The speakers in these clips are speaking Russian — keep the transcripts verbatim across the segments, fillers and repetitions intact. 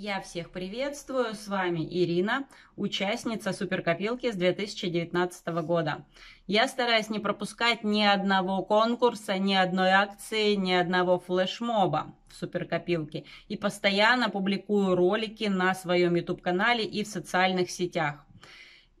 Я всех приветствую, с вами Ирина, участница Суперкопилки с две тысячи девятнадцатого года. Я стараюсь не пропускать ни одного конкурса, ни одной акции, ни одного флешмоба в Суперкопилке и постоянно публикую ролики на своем YouTube-канале и в социальных сетях.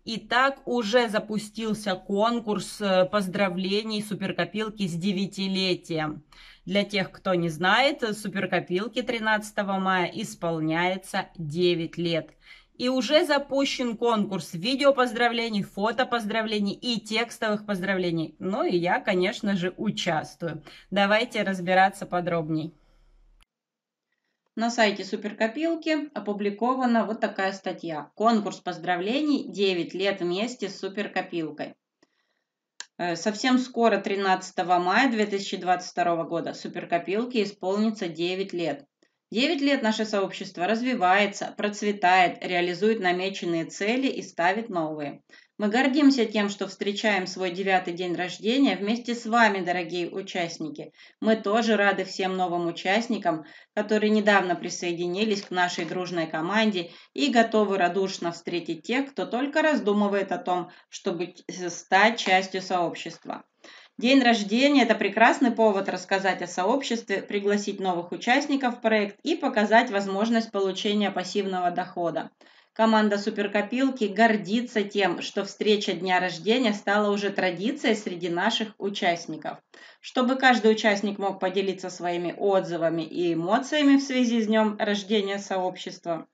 Итак, уже запустился конкурс поздравлений Суперкопилки с девятилетием. Для тех, кто не знает, Суперкопилке тринадцатого мая исполняется девять лет. И уже запущен конкурс видео поздравлений, фото поздравлений и текстовых поздравлений. Ну и я, конечно же, участвую. Давайте разбираться подробней. На сайте Суперкопилки опубликована вот такая статья. Конкурс поздравлений девять лет вместе с Суперкопилкой. Совсем скоро, тринадцатого мая две тысячи двадцать второго года, Суперкопилке исполнится девять лет. девять лет наше сообщество развивается, процветает, реализует намеченные цели и ставит новые. Мы гордимся тем, что встречаем свой девятый день рождения вместе с вами, дорогие участники. Мы тоже рады всем новым участникам, которые недавно присоединились к нашей дружной команде и готовы радушно встретить тех, кто только раздумывает о том, чтобы стать частью сообщества. День рождения – это прекрасный повод рассказать о сообществе, пригласить новых участников в проект и показать возможность получения пассивного дохода. Команда Суперкопилки гордится тем, что встреча дня рождения стала уже традицией среди наших участников. Чтобы каждый участник мог поделиться своими отзывами и эмоциями в связи с днем рождения сообщества,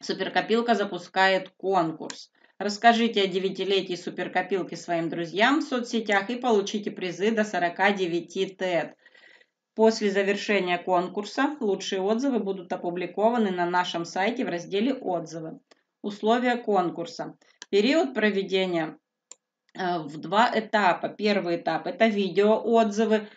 Суперкопилка запускает конкурс. Расскажите о девятилетии Суперкопилки своим друзьям в соцсетях и получите призы до сорока девяти тет. После завершения конкурса лучшие отзывы будут опубликованы на нашем сайте в разделе «Отзывы». Условия конкурса. Период проведения в два этапа. Первый этап – это видеоотзывы,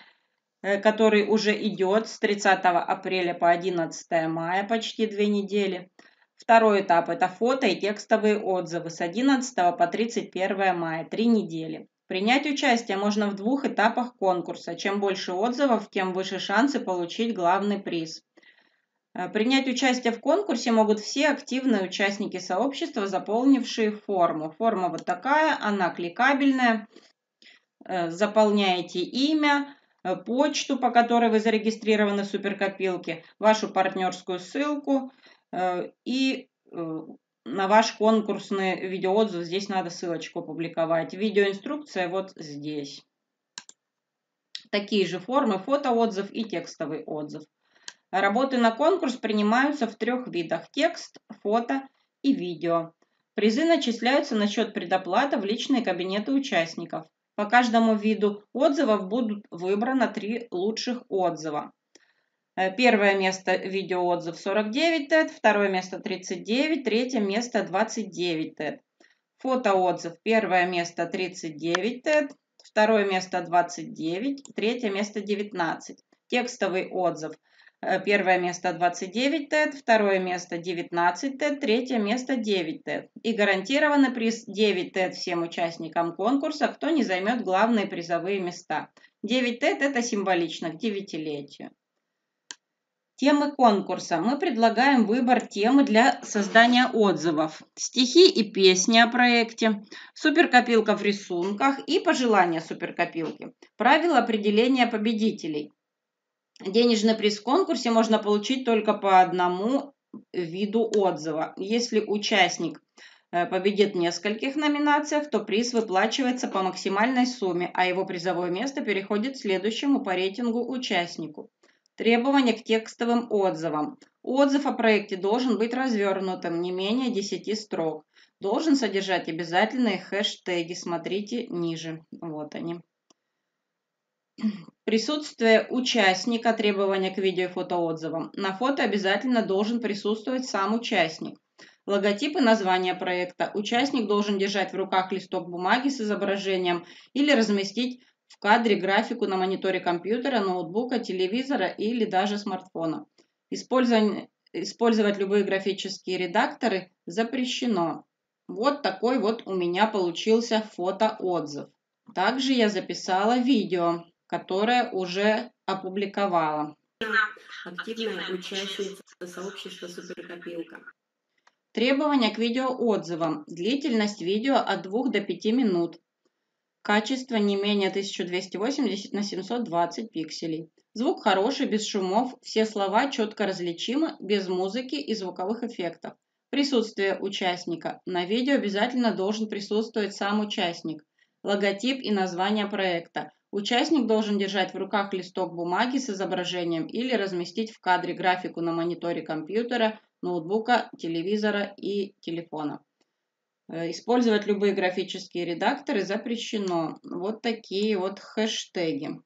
который уже идет с тридцатого апреля по одиннадцатое мая, почти две недели. Второй этап – это фото и текстовые отзывы с одиннадцатого по тридцать первое мая, три недели. Принять участие можно в двух этапах конкурса. Чем больше отзывов, тем выше шансы получить главный приз. Принять участие в конкурсе могут все активные участники сообщества, заполнившие форму. Форма вот такая, она кликабельная. Заполняете имя, почту, по которой вы зарегистрированы в Суперкопилке, вашу партнерскую ссылку и на ваш конкурсный видеоотзыв. Здесь надо ссылочку опубликовать. Видеоинструкция вот здесь. Такие же формы: фотоотзыв и текстовый отзыв. Работы на конкурс принимаются в трех видах: текст, фото и видео. Призы начисляются на счет предоплаты в личные кабинеты участников. По каждому виду отзывов будут выбрано три лучших отзыва. Первое место видеоотзыв сорок девять тет, второе место тридцать девять, третье место двадцать девять тет. Фотоотзыв: первое место тридцать девять тет, второе место двадцать девять, третье место девятнадцать. Текстовый отзыв: первое место двадцать девять тет, второе место девятнадцать тет, третье место девять тет. И гарантированный приз девять тет всем участникам конкурса, кто не займет главные призовые места. девять тет – это символично к девятилетию. Темы конкурса. Мы предлагаем выбор темы для создания отзывов. Стихи и песни о проекте, Суперкопилка в рисунках и пожелания Суперкопилки. Правила определения победителей. Денежный приз в конкурсе можно получить только по одному виду отзыва. Если участник победит в нескольких номинациях, то приз выплачивается по максимальной сумме, а его призовое место переходит к следующему по рейтингу участнику. Требования к текстовым отзывам. Отзыв о проекте должен быть развернутым, не менее десяти строк. Должен содержать обязательные хэштеги, смотрите ниже. Вот они. Присутствие участника. Требования к видео и фотоотзывам. На фото обязательно должен присутствовать сам участник. Логотип и название проекта. Участник должен держать в руках листок бумаги с изображением или разместить в кадре графику на мониторе компьютера, ноутбука, телевизора или даже смартфона. Использовать, использовать любые графические редакторы запрещено. Вот такой вот у меня получился фотоотзыв. Также я записала видео, которое уже опубликовала. активная участница сообщества «Суперкопилка». Требования к видеоотзывам. Длительность видео от двух до пяти минут. Качество не менее тысяча двести восемьдесят на семьсот двадцать пикселей. Звук хороший, без шумов, все слова четко различимы, без музыки и звуковых эффектов. Присутствие участника. На видео обязательно должен присутствовать сам участник. Логотип и название проекта. Участник должен держать в руках листок бумаги с изображением или разместить в кадре графику на мониторе компьютера, ноутбука, телевизора и телефона. Использовать любые графические редакторы запрещено. Вот такие вот хэштеги.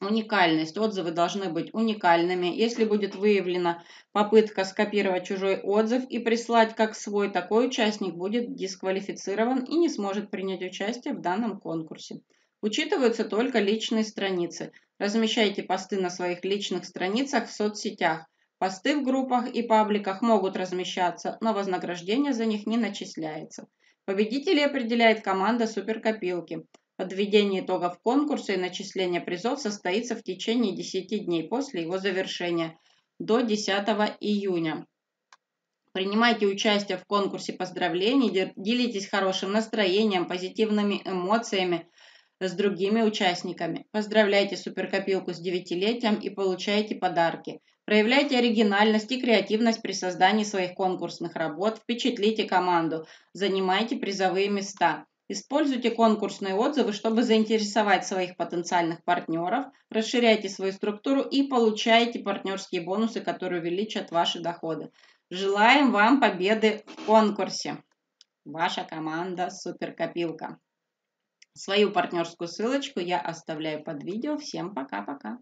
Уникальность. Отзывы должны быть уникальными. Если будет выявлена попытка скопировать чужой отзыв и прислать как свой, такой участник будет дисквалифицирован и не сможет принять участие в данном конкурсе. Учитываются только личные страницы. Размещайте посты на своих личных страницах в соцсетях. Посты в группах и пабликах могут размещаться, но вознаграждение за них не начисляется. Победителей определяет команда «Суперкопилки». Подведение итогов конкурса и начисление призов состоится в течение десяти дней после его завершения, до десятого июня. Принимайте участие в конкурсе поздравлений, делитесь хорошим настроением, позитивными эмоциями с другими участниками. Поздравляйте «Суперкопилку» с девятилетием и получайте подарки. Проявляйте оригинальность и креативность при создании своих конкурсных работ, впечатлите команду, занимайте призовые места. Используйте конкурсные отзывы, чтобы заинтересовать своих потенциальных партнеров, расширяйте свою структуру и получайте партнерские бонусы, которые увеличат ваши доходы. Желаем вам победы в конкурсе! Ваша команда «Суперкопилка». Свою партнерскую ссылочку я оставляю под видео. Всем пока-пока!